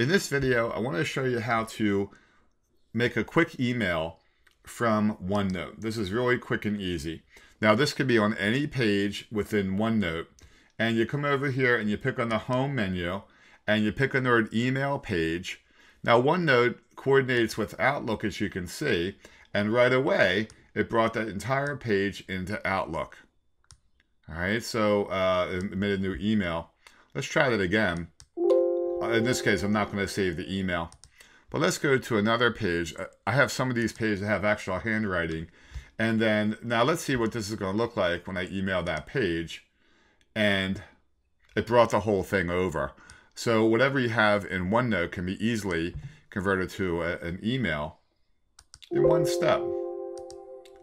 In this video, I want to show you how to make a quick email from OneNote. This is really quick and easy. Now, this could be on any page within OneNote. And you come over here and you pick on the home menu and you pick under an email page. Now, OneNote coordinates with Outlook, as you can see. And right away, it brought that entire page into Outlook. All right, so it made a new email. Let's try that again. In this case, I'm not going to save the email, but let's go to another page. I have some of these pages that have actual handwriting. And then now let's see what this is going to look like when I email that page. And it brought the whole thing over. So whatever you have in OneNote can be easily converted to an email in one step.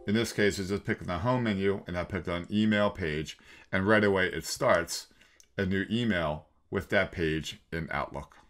In this case, it's just picking the home menu and I picked on email page. And right away, it starts a new email with that page in Outlook.